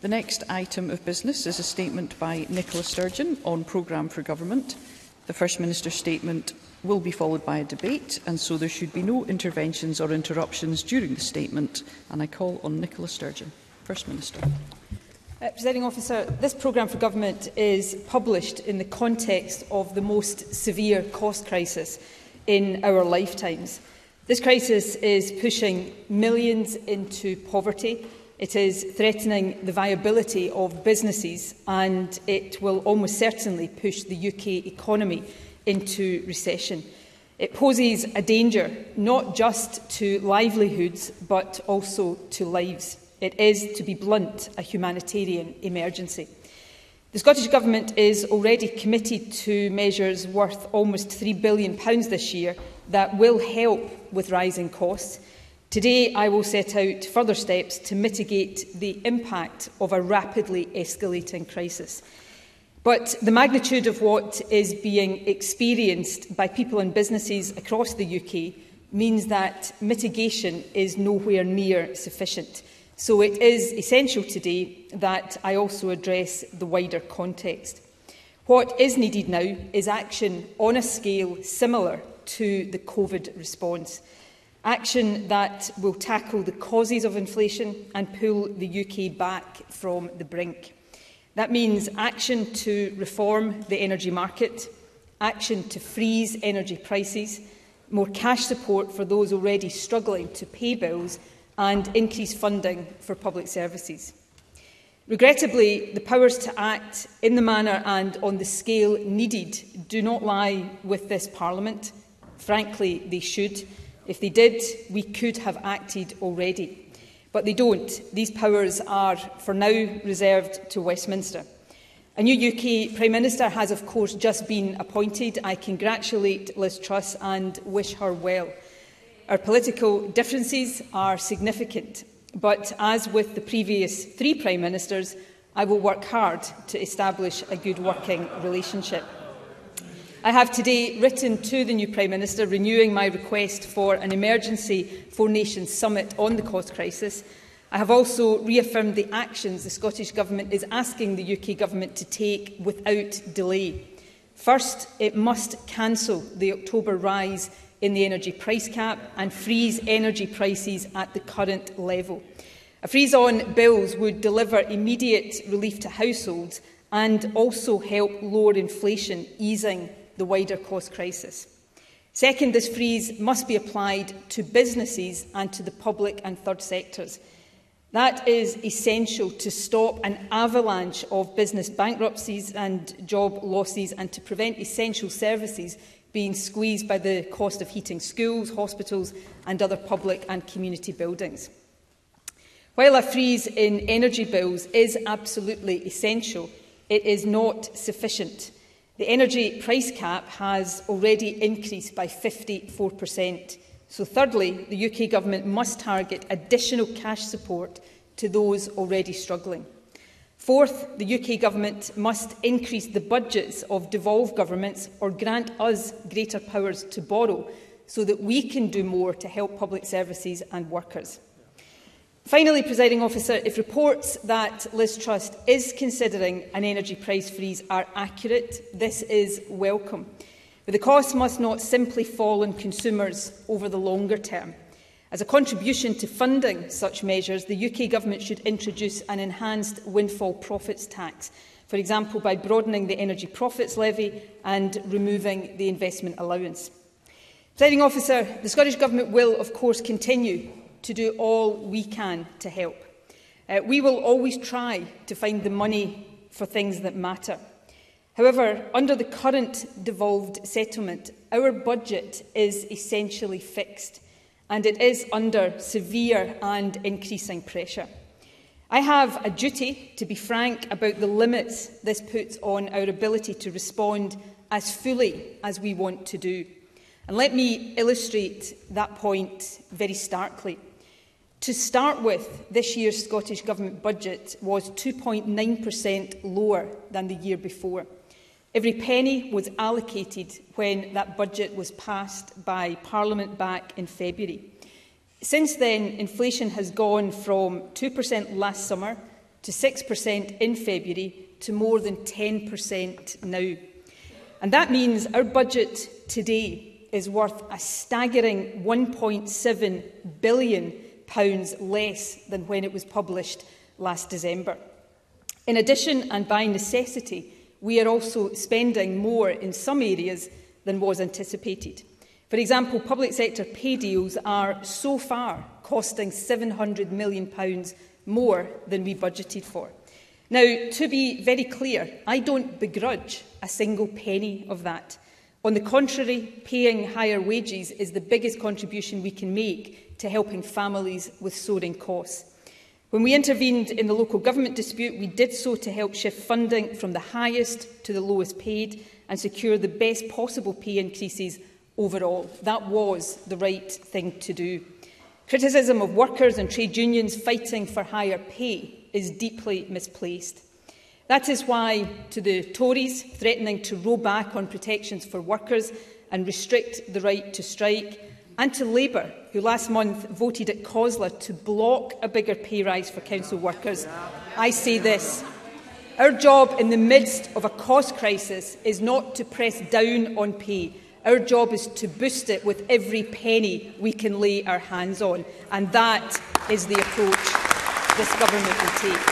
The next item of business is a statement by Nicola Sturgeon on Programme for Government. The First Minister's statement will be followed by a debate, and so there should be no interventions or interruptions during the statement. And I call on Nicola Sturgeon. First Minister. Presiding Officer, this programme for government is published in the context of the most severe cost crisis in our lifetimes. This crisis is pushing millions into poverty, it is threatening the viability of businesses, and it will almost certainly push the UK economy into recession. It poses a danger not just to livelihoods but also to lives. It is, to be blunt, a humanitarian emergency. The Scottish Government is already committed to measures worth almost £3 billion this year that will help with rising costs. Today, I will set out further steps to mitigate the impact of a rapidly escalating crisis. But the magnitude of what is being experienced by people and businesses across the UK means that mitigation is nowhere near sufficient. So it is essential today that I also address the wider context. What is needed now is action on a scale similar to the COVID response. Action that will tackle the causes of inflation and pull the UK back from the brink. That means action to reform the energy market, action to freeze energy prices, more cash support for those already struggling to pay bills, and increase funding for public services. Regrettably, the powers to act in the manner and on the scale needed do not lie with this Parliament. Frankly, they should. If they did, we could have acted already. But they don't. These powers are, for now, reserved to Westminster. A new UK Prime Minister has, of course, just been appointed. I congratulate Liz Truss and wish her well. Our political differences are significant, but as with the previous three Prime Ministers, I will work hard to establish a good working relationship. I have today written to the new Prime Minister renewing my request for an emergency Four Nations Summit on the cost crisis. I have also reaffirmed the actions the Scottish Government is asking the UK Government to take without delay. First, it must cancel the October rise in the energy price cap and freeze energy prices at the current level. A freeze on bills would deliver immediate relief to households and also help lower inflation, easing the wider cost crisis. Second, this freeze must be applied to businesses and to the public and third sectors. That is essential to stop an avalanche of business bankruptcies and job losses and to prevent essential services being squeezed by the cost of heating schools, hospitals and other public and community buildings. While a freeze in energy bills is absolutely essential, it is not sufficient. The energy price cap has already increased by 54%. So thirdly, the UK Government must target additional cash support to those already struggling. Fourth, the UK Government must increase the budgets of devolved governments or grant us greater powers to borrow so that we can do more to help public services and workers. Finally, Presiding Officer, if reports that Liz Truss is considering an energy price freeze are accurate, this is welcome. But the cost must not simply fall on consumers over the longer term. As a contribution to funding such measures, the UK Government should introduce an enhanced windfall profits tax, for example by broadening the energy profits levy and removing the investment allowance. Presiding Officer, the Scottish Government will, of course, continue to do all we can to help. We will always try to find the money for things that matter. However, under the current devolved settlement, our budget is essentially fixed, and it is under severe and increasing pressure. I have a duty to be frank about the limits this puts on our ability to respond as fully as we want to do. And let me illustrate that point very starkly. To start with, this year's Scottish Government budget was 2.9% lower than the year before. Every penny was allocated when that budget was passed by Parliament back in February. Since then, inflation has gone from 2% last summer to 6% in February to more than 10% now. And that means our budget today is worth a staggering £1.7 billion less than when it was published last December. In addition, and by necessity, we are also spending more in some areas than was anticipated. For example, public sector pay deals are so far costing £700 million more than we budgeted for. Now, to be very clear, I don't begrudge a single penny of that. On the contrary, paying higher wages is the biggest contribution we can make to helping families with soaring costs. When we intervened in the local government dispute, we did so to help shift funding from the highest to the lowest paid and secure the best possible pay increases overall. That was the right thing to do. Criticism of workers and trade unions fighting for higher pay is deeply misplaced. That is why, to the Tories threatening to roll back on protections for workers and restrict the right to strike, and to Labour, who last month voted at COSLA to block a bigger pay rise for council workers, I say this. Our job in the midst of a cost crisis is not to press down on pay. Our job is to boost it with every penny we can lay our hands on, and that is the approach this government will take.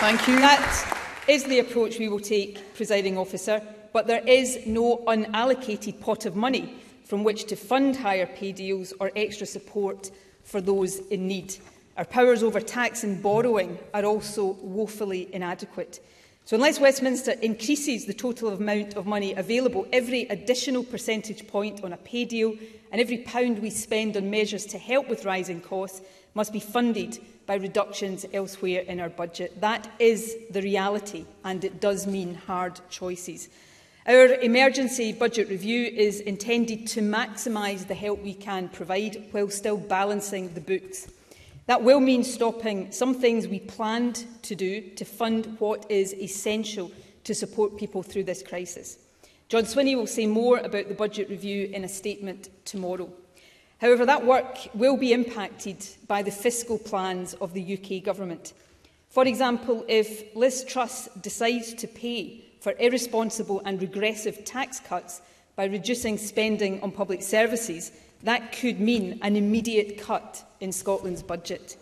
Thank you. That is the approach we will take, Presiding Officer, but there is no unallocated pot of money from which to fund higher pay deals or extra support for those in need. Our powers over tax and borrowing are also woefully inadequate. So unless Westminster increases the total amount of money available, every additional percentage point on a pay deal and every pound we spend on measures to help with rising costs must be funded by reductions elsewhere in our budget. That is the reality, and it does mean hard choices. Our emergency budget review is intended to maximise the help we can provide while still balancing the books. That will mean stopping some things we planned to do to fund what is essential to support people through this crisis. John Swinney will say more about the budget review in a statement tomorrow. However, that work will be impacted by the fiscal plans of the UK government. For example, if Liz Truss decides to pay for irresponsible and regressive tax cuts by reducing spending on public services, that could mean an immediate cut in Scotland's budget.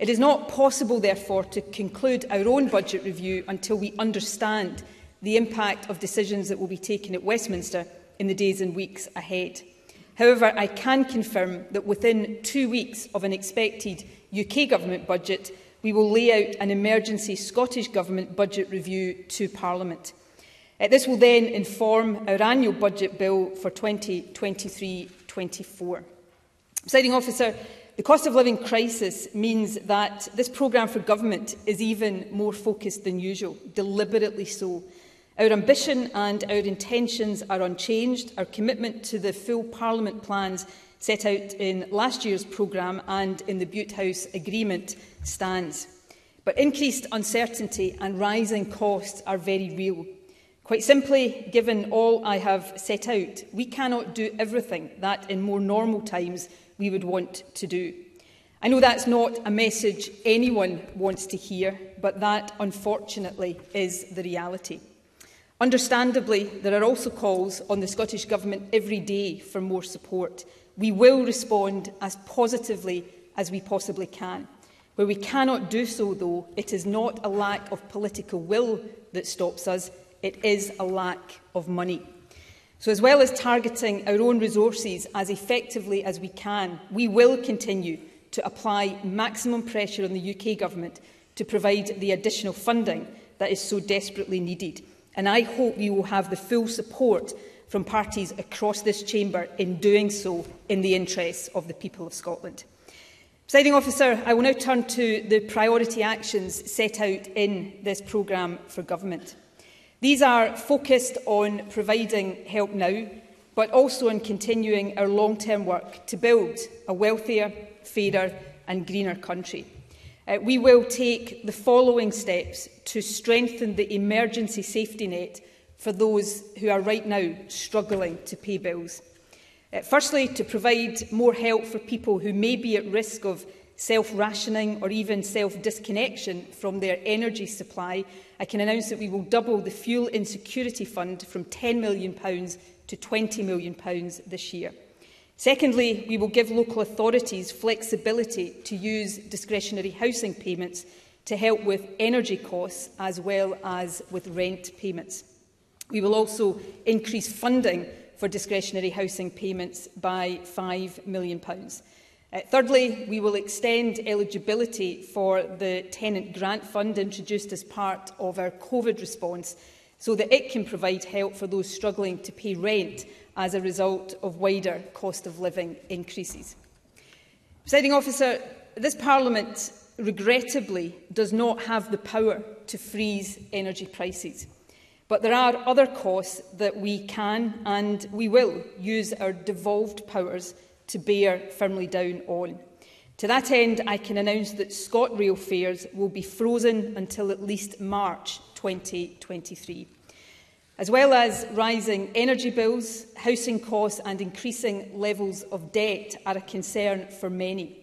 It is not possible, therefore, to conclude our own budget review until we understand the impact of decisions that will be taken at Westminster in the days and weeks ahead. However, I can confirm that within 2 weeks of an expected UK government budget, we will lay out an emergency Scottish government budget review to Parliament. This will then inform our annual budget bill for 2023-24. Presiding Officer, the cost of living crisis means that this programme for government is even more focused than usual, deliberately so. Our ambition and our intentions are unchanged. Our commitment to the full Parliament plans set out in last year's programme and in the Bute House Agreement stands. But increased uncertainty and rising costs are very real. Quite simply, given all I have set out, we cannot do everything that in more normal times we would want to do. I know that's not a message anyone wants to hear, but that, unfortunately, is the reality. Understandably, there are also calls on the Scottish Government every day for more support. We will respond as positively as we possibly can. Where we cannot do so, though, it is not a lack of political will that stops us. It is a lack of money. So as well as targeting our own resources as effectively as we can, we will continue to apply maximum pressure on the UK government to provide the additional funding that is so desperately needed. And I hope we will have the full support from parties across this chamber in doing so in the interests of the people of Scotland. Presiding Officer, I will now turn to the priority actions set out in this programme for government. These are focused on providing help now, but also on continuing our long-term work to build a wealthier, fairer and greener country. We will take the following steps to strengthen the emergency safety net for those who are right now struggling to pay bills. Firstly, to provide more help for people who may be at risk of self-rationing or even self-disconnection from their energy supply, I can announce that we will double the Fuel Insecurity Fund from £10 million to £20 million this year. Secondly, we will give local authorities flexibility to use discretionary housing payments to help with energy costs as well as with rent payments. We will also increase funding for discretionary housing payments by £5 million. Thirdly, we will extend eligibility for the Tenant Grant Fund introduced as part of our COVID response so that it can provide help for those struggling to pay rent as a result of wider cost of living increases. Presiding Officer, this Parliament regrettably does not have the power to freeze energy prices. But there are other costs that we can and we will use our devolved powers to bear firmly down on. To that end, I can announce that ScotRail fares will be frozen until at least March 2023. As well as rising energy bills, housing costs and increasing levels of debt are a concern for many.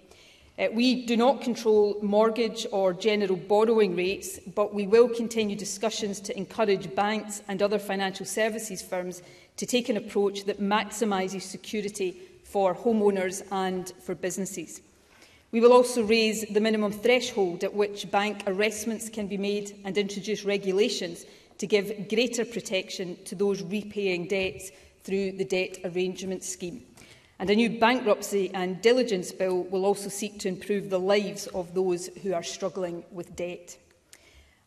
We do not control mortgage or general borrowing rates, but we will continue discussions to encourage banks and other financial services firms to take an approach that maximises security for homeowners and for businesses. We will also raise the minimum threshold at which bank arrestments can be made and introduce regulations to give greater protection to those repaying debts through the Debt Arrangement Scheme. And a new bankruptcy and diligence bill will also seek to improve the lives of those who are struggling with debt.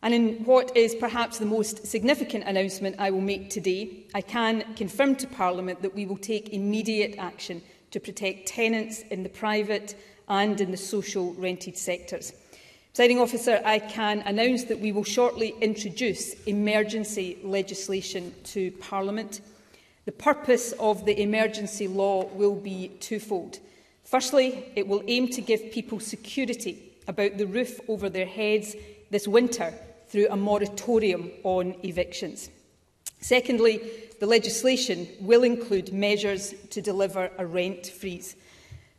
And in what is perhaps the most significant announcement I will make today, I can confirm to Parliament that we will take immediate action to protect tenants in the private and in the social rented sectors. Presiding Officer, I can announce that we will shortly introduce emergency legislation to Parliament. The purpose of the emergency law will be twofold. Firstly, it will aim to give people security about the roof over their heads this winter through a moratorium on evictions. Secondly, the legislation will include measures to deliver a rent freeze.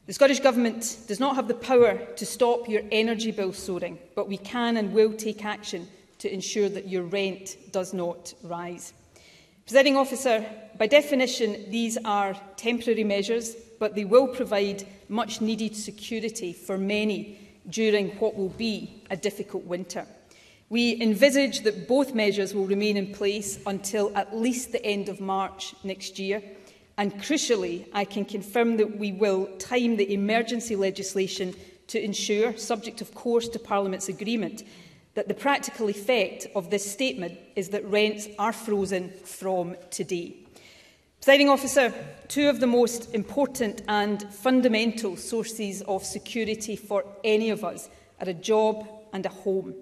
The Scottish Government does not have the power to stop your energy bill soaring, but we can and will take action to ensure that your rent does not rise. Presiding Officer, by definition, these are temporary measures, but they will provide much needed security for many during what will be a difficult winter. We envisage that both measures will remain in place until at least the end of March next year. And crucially, I can confirm that we will time the emergency legislation to ensure, subject of course to Parliament's agreement, that the practical effect of this statement is that rents are frozen from today. Presiding Officer, two of the most important and fundamental sources of security for any of us are a job and a home.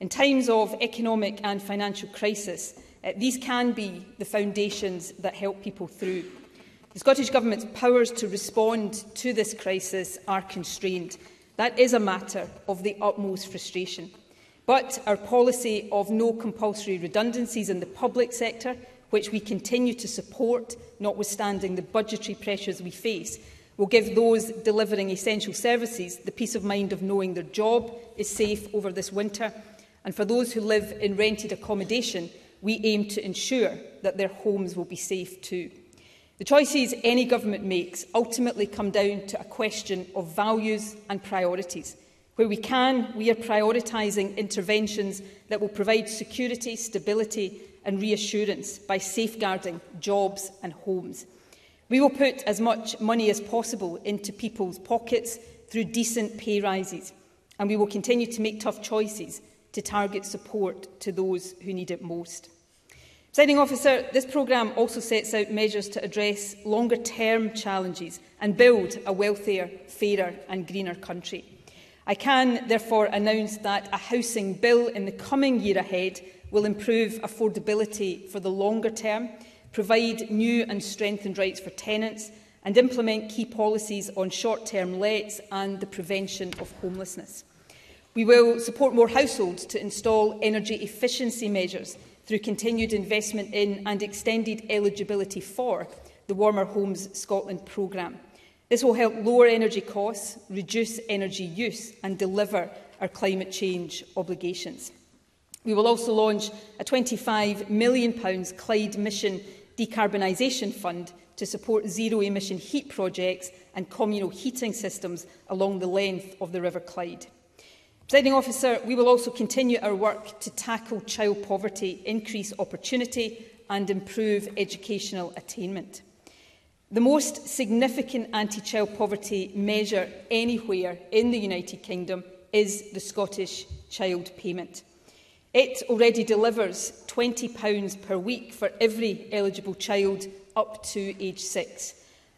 In times of economic and financial crisis, these can be the foundations that help people through. The Scottish Government's powers to respond to this crisis are constrained. That is a matter of the utmost frustration. But our policy of no compulsory redundancies in the public sector, which we continue to support, notwithstanding the budgetary pressures we face, will give those delivering essential services the peace of mind of knowing their job is safe over this winter. And for those who live in rented accommodation, we aim to ensure that their homes will be safe too. The choices any government makes ultimately come down to a question of values and priorities. Where we can, we are prioritising interventions that will provide security, stability and reassurance by safeguarding jobs and homes. We will put as much money as possible into people's pockets through decent pay rises, and we will continue to make tough choices to target support to those who need it most. Presiding Officer, this programme also sets out measures to address longer-term challenges and build a wealthier, fairer and greener country. I can therefore announce that a housing bill in the coming year ahead will improve affordability for the longer term, provide new and strengthened rights for tenants, and implement key policies on short-term lets and the prevention of homelessness. We will support more households to install energy efficiency measures through continued investment in and extended eligibility for the Warmer Homes Scotland programme. This will help lower energy costs, reduce energy use and deliver our climate change obligations. We will also launch a £25 million Clyde Mission Decarbonisation Fund to support zero-emission heat projects and communal heating systems along the length of the River Clyde. Presiding Officer, we will also continue our work to tackle child poverty, increase opportunity and improve educational attainment. The most significant anti-child poverty measure anywhere in the United Kingdom is the Scottish Child Payment. It already delivers £20 per week for every eligible child up to age 6.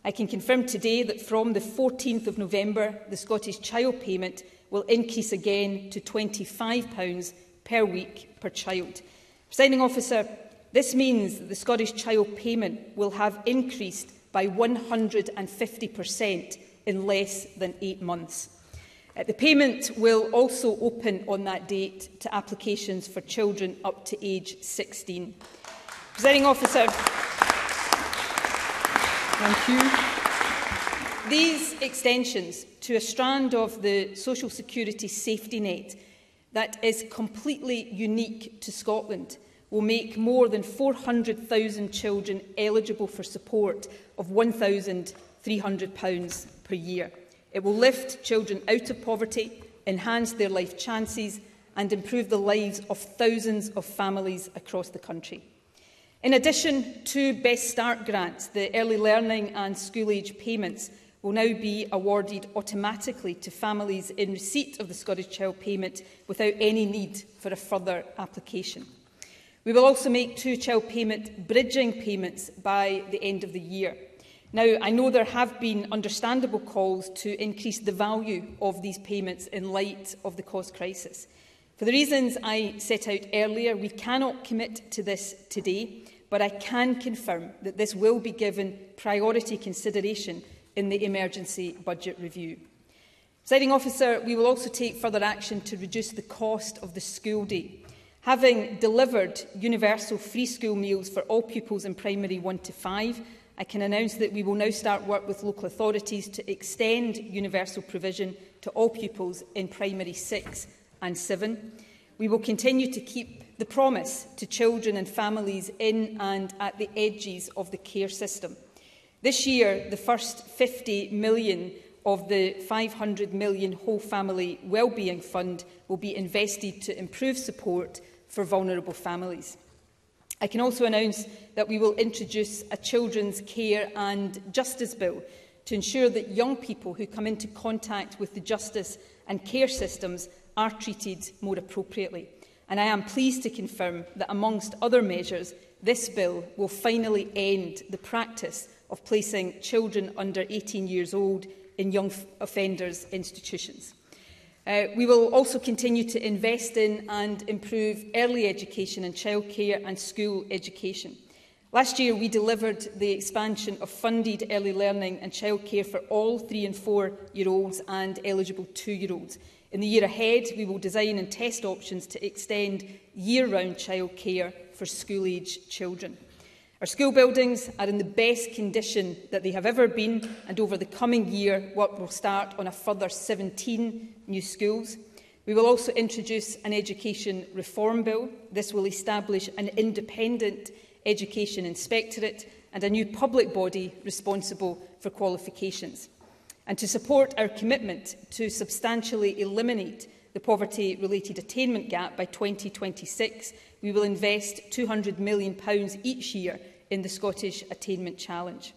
I can confirm today that from the 14th of November, the Scottish Child Payment will increase again to £25 per week per child. Presiding Officer, this means that the Scottish Child Payment will have increased by 150% in less than 8 months. The payment will also open on that date to applications for children up to age 16. Presiding Officer, thank you. These extensions to a strand of the social security safety net that is completely unique to Scotland will make more than 400,000 children eligible for support of £1,300 per year. It will lift children out of poverty, enhance their life chances and improve the lives of thousands of families across the country. In addition to Best Start grants, the early learning and school-age payments will now be awarded automatically to families in receipt of the Scottish Child Payment without any need for a further application. We will also make 2 child payment bridging payments by the end of the year. Now, I know there have been understandable calls to increase the value of these payments in light of the cost crisis. For the reasons I set out earlier, we cannot commit to this today, but I can confirm that this will be given priority consideration in the emergency budget review. Presiding Officer, we will also take further action to reduce the cost of the school day. Having delivered universal free school meals for all pupils in primary 1 to 5, I can announce that we will now start work with local authorities to extend universal provision to all pupils in primary 6 and 7. We will continue to keep the promise to children and families in and at the edges of the care system. This year, the first £50 million of the £500 million Whole Family Wellbeing Fund will be invested to improve support for vulnerable families. I can also announce that we will introduce a Children's Care and Justice Bill to ensure that young people who come into contact with the justice and care systems are treated more appropriately. And I am pleased to confirm that, amongst other measures, this bill will finally end the practice of placing children under 18 years old in young offenders' institutions. We will also continue to invest in and improve early education and childcare and school education. Last year, we delivered the expansion of funded early learning and childcare for all 3- and 4-year-olds and eligible 2-year-olds. In the year ahead, we will design and test options to extend year-round childcare for school-age children. Our school buildings are in the best condition that they have ever been, and over the coming year, work will start on a further 17 new schools. We will also introduce an education reform bill. This will establish an independent education inspectorate and a new public body responsible for qualifications. And to support our commitment to substantially eliminate the poverty-related attainment gap by 2026, we will invest £200 million each year in the Scottish Attainment Challenge.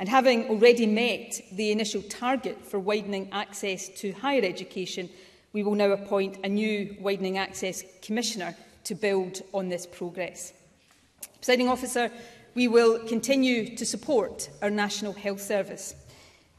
And having already met the initial target for widening access to higher education, we will now appoint a new Widening Access Commissioner to build on this progress. Presiding Officer, we will continue to support our National Health Service.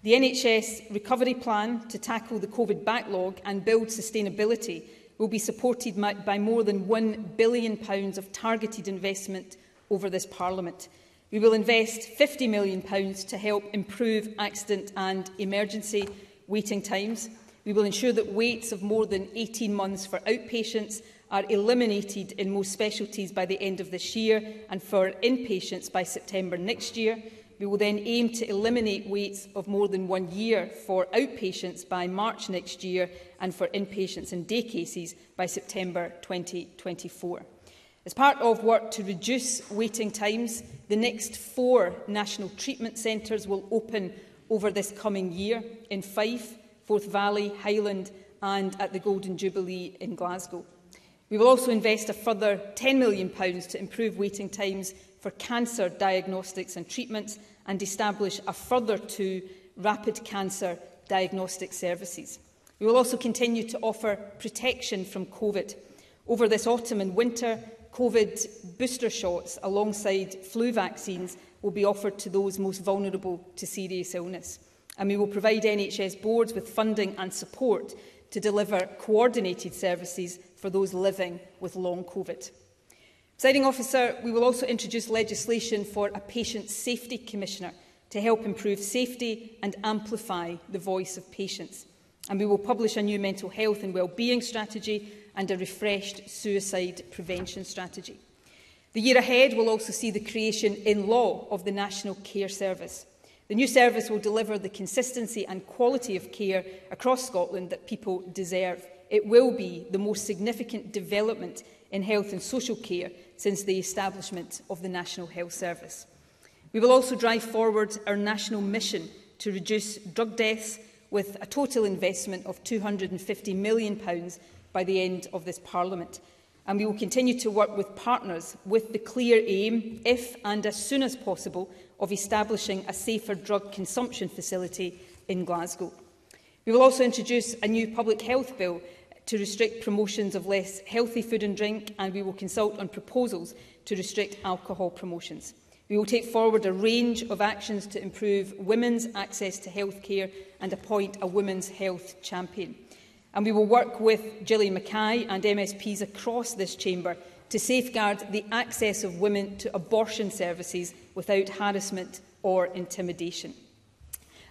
The NHS recovery plan to tackle the COVID backlog and build sustainability will be supported by more than £1 billion of targeted investment over this Parliament. We will invest £50 million to help improve accident and emergency waiting times. We will ensure that waits of more than 18 months for outpatients are eliminated in most specialties by the end of this year and for inpatients by September next year. We will then aim to eliminate waits of more than 1 year for outpatients by March next year and for inpatients and day cases by September 2024. As part of work to reduce waiting times, the next 4 national treatment centres will open over this coming year in Fife, Forth Valley, Highland and at the Golden Jubilee in Glasgow. We will also invest a further £10 million to improve waiting times for cancer diagnostics and treatments and establish a further 2 rapid cancer diagnostic services. We will also continue to offer protection from COVID. Over this autumn and winter, COVID booster shots alongside flu vaccines will be offered to those most vulnerable to serious illness. And we will provide NHS boards with funding and support to deliver coordinated services for those living with long COVID. Presiding Officer, we will also introduce legislation for a Patient Safety Commissioner to help improve safety and amplify the voice of patients. And we will publish a new mental health and wellbeing strategy and a refreshed suicide prevention strategy. The year ahead will also see the creation in law of the National Care Service. The new service will deliver the consistency and quality of care across Scotland that people deserve. It will be the most significant development in health and social care since the establishment of the National Health Service. We will also drive forward our national mission to reduce drug deaths with a total investment of £250 million by the end of this Parliament. And we will continue to work with partners with the clear aim, if and as soon as possible, of establishing a safer drug consumption facility in Glasgow. We will also introduce a new public health bill to restrict promotions of less healthy food and drink, and we will consult on proposals to restrict alcohol promotions. We will take forward a range of actions to improve women's access to health care and appoint a women's health champion. And we will work with Gillian Mackay and MSPs across this chamber to safeguard the access of women to abortion services without harassment or intimidation.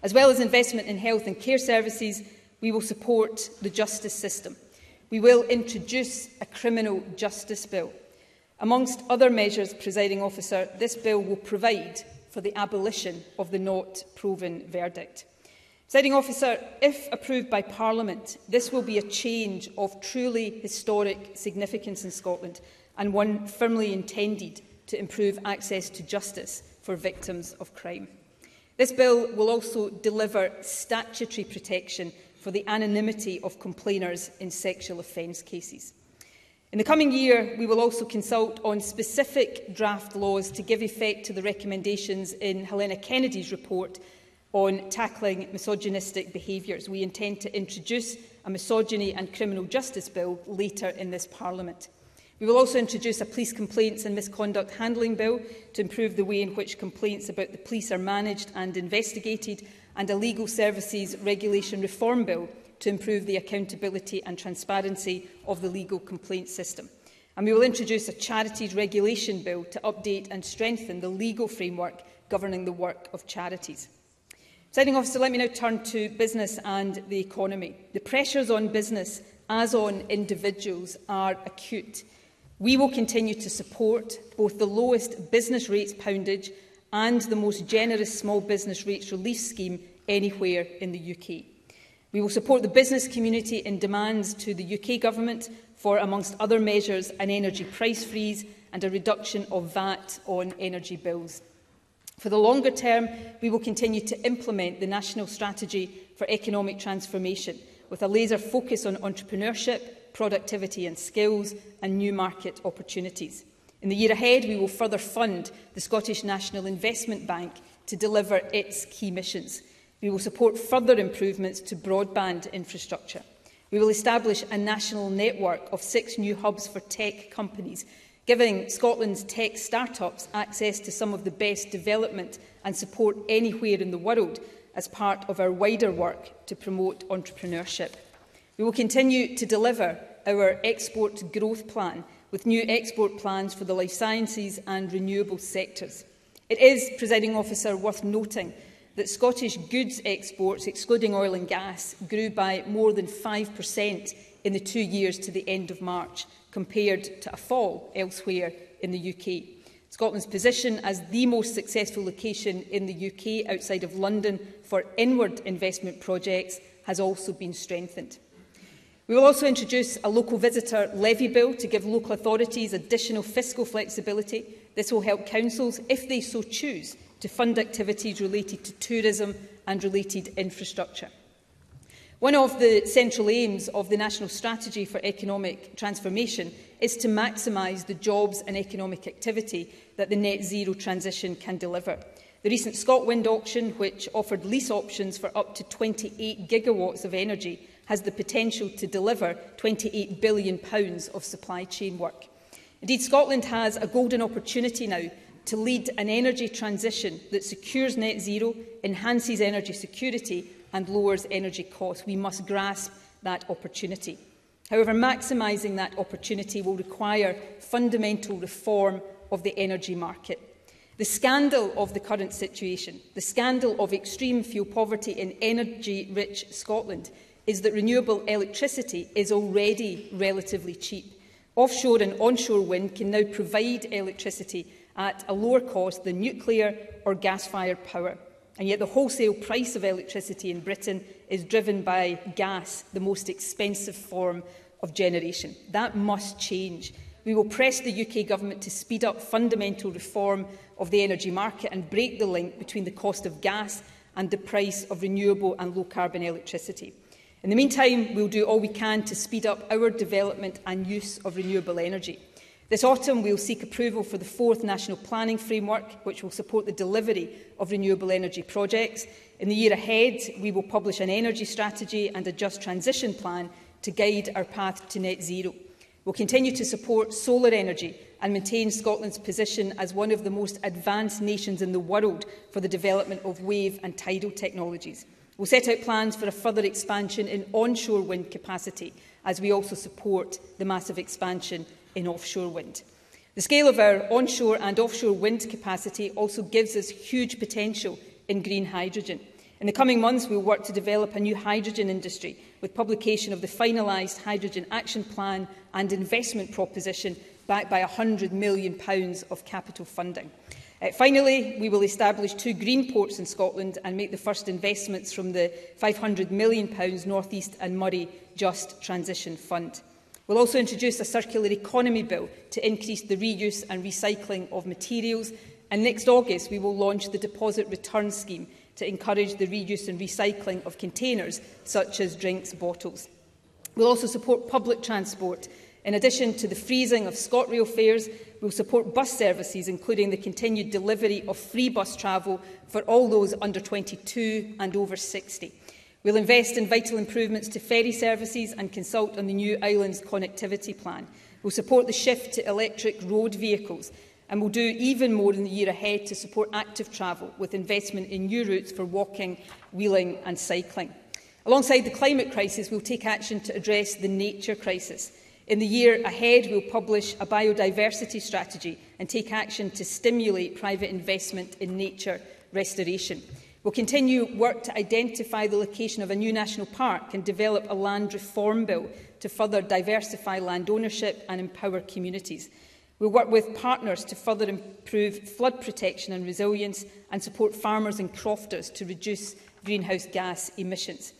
As well as investment in health and care services, we will support the justice system. We will introduce a criminal justice bill. Amongst other measures, Presiding Officer, this bill will provide for the abolition of the not proven verdict. Presiding Officer, if approved by Parliament, this will be a change of truly historic significance in Scotland and one firmly intended to improve access to justice for victims of crime. This bill will also deliver statutory protection for the anonymity of complainers in sexual offence cases. In the coming year, we will also consult on specific draft laws to give effect to the recommendations in Helena Kennedy's report on tackling misogynistic behaviours. We intend to introduce a misogyny and criminal justice bill later in this Parliament. We will also introduce a police complaints and misconduct handling bill to improve the way in which complaints about the police are managed and investigated, and a legal services regulation reform bill to improve the accountability and transparency of the legal complaint system. And we will introduce a charities regulation bill to update and strengthen the legal framework governing the work of charities. Presiding Officer, let me now turn to business and the economy. The pressures on business, as on individuals, are acute. We will continue to support both the lowest business rates poundage and the most generous small business rates relief scheme anywhere in the UK. We will support the business community in demands to the UK Government for, amongst other measures, an energy price freeze and a reduction of VAT on energy bills. For the longer term, we will continue to implement the National Strategy for Economic Transformation, with a laser focus on entrepreneurship, productivity and skills, and new market opportunities. In the year ahead, we will further fund the Scottish National Investment Bank to deliver its key missions. We will support further improvements to broadband infrastructure. We will establish a national network of 6 new hubs for tech companies, giving Scotland's tech startups access to some of the best development and support anywhere in the world as part of our wider work to promote entrepreneurship. We will continue to deliver our export growth plan with new export plans for the life sciences and renewable sectors. It is, Presiding Officer, worth noting that Scottish goods exports, excluding oil and gas, grew by more than 5% in the 2 years to the end of March, compared to a fall elsewhere in the UK. Scotland's position as the most successful location in the UK outside of London for inward investment projects has also been strengthened. We will also introduce a local visitor levy bill to give local authorities additional fiscal flexibility. This will help councils, if they so choose, to fund activities related to tourism and related infrastructure. One of the central aims of the National Strategy for Economic Transformation is to maximise the jobs and economic activity that the net zero transition can deliver. The recent ScotWind auction, which offered lease options for up to 28 gigawatts of energy, has the potential to deliver £28 billion of supply chain work. Indeed, Scotland has a golden opportunity now to lead an energy transition that secures net zero, enhances energy security and lowers energy costs. We must grasp that opportunity. However, maximising that opportunity will require fundamental reform of the energy market. The scandal of the current situation, the scandal of extreme fuel poverty in energy-rich Scotland, is that renewable electricity is already relatively cheap. Offshore and onshore wind can now provide electricity at a lower cost than nuclear or gas-fired power. And yet the wholesale price of electricity in Britain is driven by gas, the most expensive form of generation. That must change. We will press the UK government to speed up fundamental reform of the energy market and break the link between the cost of gas and the price of renewable and low-carbon electricity. In the meantime, we will do all we can to speed up our development and use of renewable energy. This autumn, we will seek approval for the fourth National Planning Framework, which will support the delivery of renewable energy projects. In the year ahead, we will publish an energy strategy and a just transition plan to guide our path to net zero. We will continue to support solar energy and maintain Scotland's position as one of the most advanced nations in the world for the development of wave and tidal technologies. We will set out plans for a further expansion in onshore wind capacity, as we also support the massive expansion in offshore wind. The scale of our onshore and offshore wind capacity also gives us huge potential in green hydrogen. In the coming months, we will work to develop a new hydrogen industry with publication of the finalised Hydrogen Action Plan and investment proposition backed by £100 million of capital funding. Finally, we will establish two green ports in Scotland and make the first investments from the £500 million North East and Moray Just Transition Fund. We'll also introduce a circular economy bill to increase the reuse and recycling of materials. And next August, we will launch the deposit return scheme to encourage the reuse and recycling of containers, such as drinks bottles. We'll also support public transport. In addition to the freezing of ScotRail fares, we will support bus services, including the continued delivery of free bus travel for all those under 22 and over 60. We'll invest in vital improvements to ferry services and consult on the new Islands Connectivity Plan. We'll support the shift to electric road vehicles, and we'll do even more in the year ahead to support active travel with investment in new routes for walking, wheeling and cycling. Alongside the climate crisis, we'll take action to address the nature crisis. In the year ahead, we'll publish a biodiversity strategy and take action to stimulate private investment in nature restoration. We'll continue work to identify the location of a new national park and develop a land reform bill to further diversify land ownership and empower communities. We'll work with partners to further improve flood protection and resilience and support farmers and crofters to reduce greenhouse gas emissions.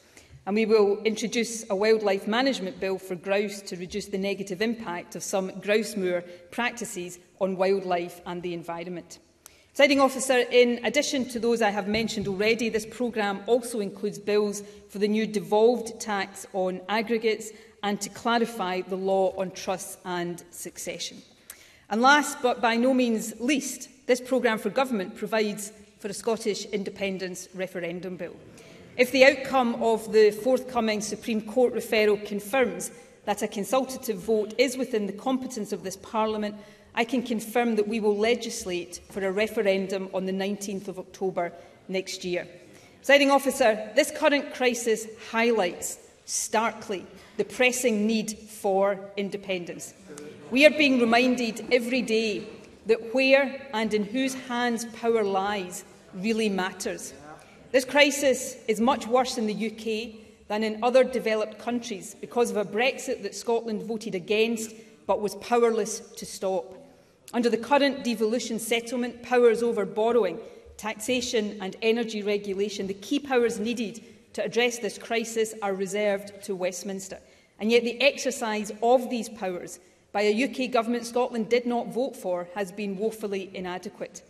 And we will introduce a wildlife management bill for grouse to reduce the negative impact of some grouse moor practices on wildlife and the environment. Presiding Officer, in addition to those I have mentioned already, this programme also includes bills for the new devolved tax on aggregates and to clarify the law on trusts and succession. And last, but by no means least, this programme for government provides for a Scottish independence referendum bill. If the outcome of the forthcoming Supreme Court referral confirms that a consultative vote is within the competence of this Parliament, I can confirm that we will legislate for a referendum on the 19th of October next year. Presiding Officer, this current crisis highlights starkly the pressing need for independence. We are being reminded every day that where and in whose hands power lies really matters. This crisis is much worse in the UK than in other developed countries because of a Brexit that Scotland voted against but was powerless to stop. Under the current devolution settlement, powers over borrowing, taxation and energy regulation, the key powers needed to address this crisis are reserved to Westminster. And yet the exercise of these powers by a UK government Scotland did not vote for has been woefully inadequate.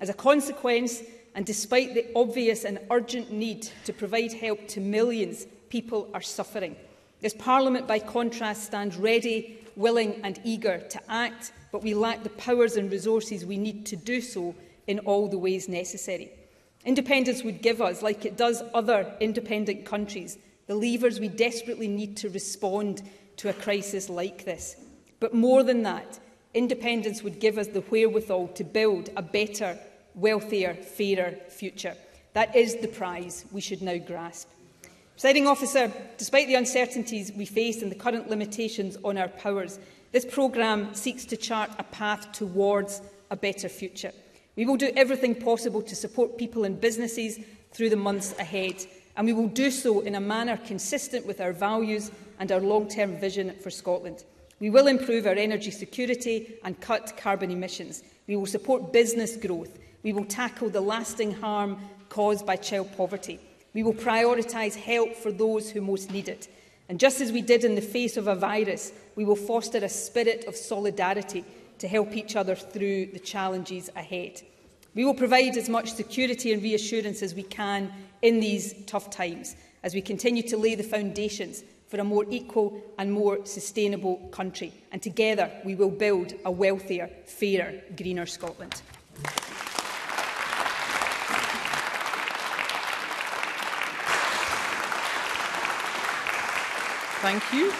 As a consequence, and despite the obvious and urgent need to provide help to millions, people are suffering. This Parliament, by contrast, stands ready, willing and eager to act, but we lack the powers and resources we need to do so in all the ways necessary. Independence would give us, like it does other independent countries, the levers we desperately need to respond to a crisis like this. But more than that, independence would give us the wherewithal to build a better, wealthier, fairer future. That is the prize we should now grasp. Presiding Officer, despite the uncertainties we face and the current limitations on our powers, this programme seeks to chart a path towards a better future. We will do everything possible to support people and businesses through the months ahead, and we will do so in a manner consistent with our values and our long-term vision for Scotland. We will improve our energy security and cut carbon emissions. We will support business growth. We will tackle the lasting harm caused by child poverty. We will prioritise help for those who most need it. And just as we did in the face of a virus, we will foster a spirit of solidarity to help each other through the challenges ahead. We will provide as much security and reassurance as we can in these tough times, as we continue to lay the foundations for a more equal and more sustainable country. And together we will build a wealthier, fairer, greener Scotland. Thank you.